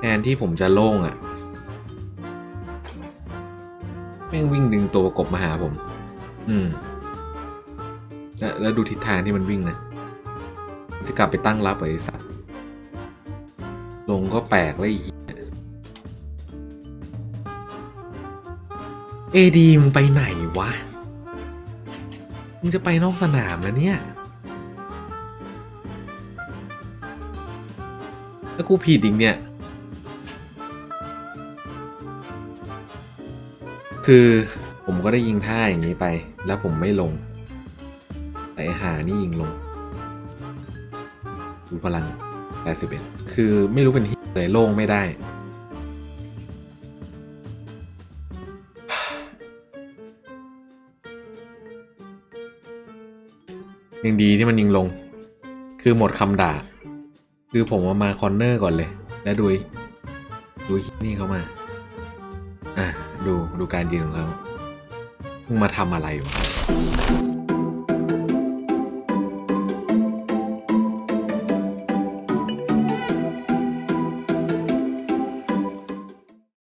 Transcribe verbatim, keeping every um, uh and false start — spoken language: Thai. แทนที่ผมจะโล่งอ่ะแม่งวิ่งดึงตัวประกบมาหาผมอืมแล้วดูทิศทางที่มันวิ่งนะจะกลับไปตั้งรับไอ้สัตว์ลงก็แปลกเลยเอดีมึงไปไหนวะมึงจะไปนอกสนามแล้วเนี่ยแล้วกูผิดอีกเนี่ยคือผมก็ได้ยิงท่าอย่างนี้ไปแล้วผมไม่ลงแต่หานี่ยิงลงดูพลังแปดสิบเอ็ดคือไม่รู้เป็นที่ไหนโล่งไม่ได้ยังดีที่มันยิงลงคือหมดคำด่าคือผมมามาคอนเนอร์ก่อนเลยแล้วดูดูนี่เขามาอ่ะดูดูการยืนของเขามึงมาทำอะไรวะ